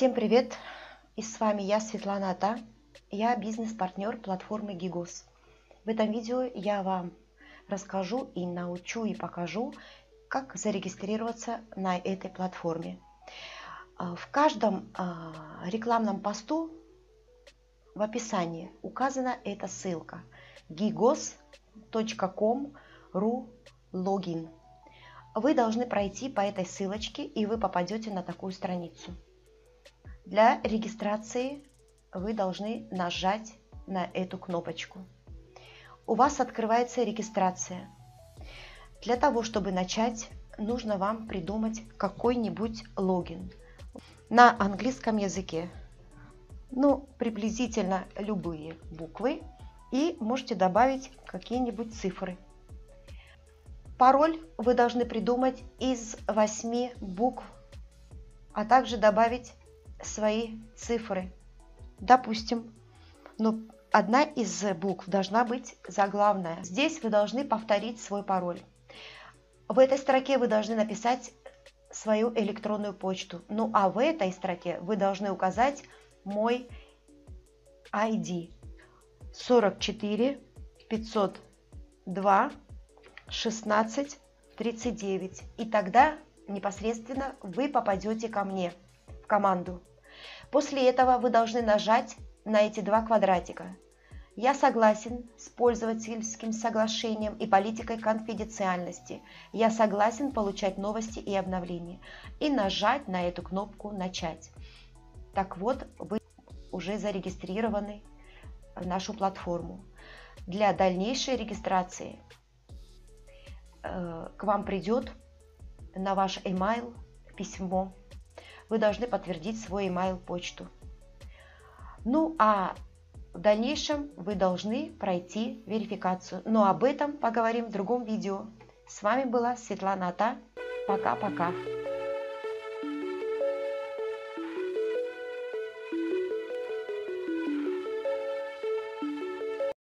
Всем привет! И с вами я, Светлана Ата. Я бизнес-партнер платформы Gigos. В этом видео я вам расскажу и научу и покажу, как зарегистрироваться на этой платформе. В каждом рекламном посту в описании указана эта ссылка gigos.com/ru/login. Вы должны пройти по этой ссылочке, и вы попадете на такую страницу. Для регистрации вы должны нажать на эту кнопочку. У вас открывается регистрация. Для того, чтобы начать, нужно вам придумать какой-нибудь логин на английском языке. Ну, приблизительно любые буквы. И можете добавить какие-нибудь цифры. Пароль вы должны придумать из 8 букв, а также добавить свои цифры. Допустим, но одна из букв должна быть заглавная. Здесь вы должны повторить свой пароль. В этой строке вы должны написать свою электронную почту. Ну а в этой строке вы должны указать мой ID 44 502 16 39, и тогда непосредственно вы попадете ко мне в команду. После этого вы должны нажать на эти два квадратика. Я согласен с пользовательским соглашением и политикой конфиденциальности. Я согласен получать новости и обновления. И нажать на эту кнопку «Начать». Так вот, вы уже зарегистрированы в нашу платформу. Для дальнейшей регистрации к вам придет на ваш email письмо. Вы должны подтвердить свой email почту. Ну а в дальнейшем вы должны пройти верификацию. Но об этом поговорим в другом видео. С вами была Светлана Ата. Пока-пока.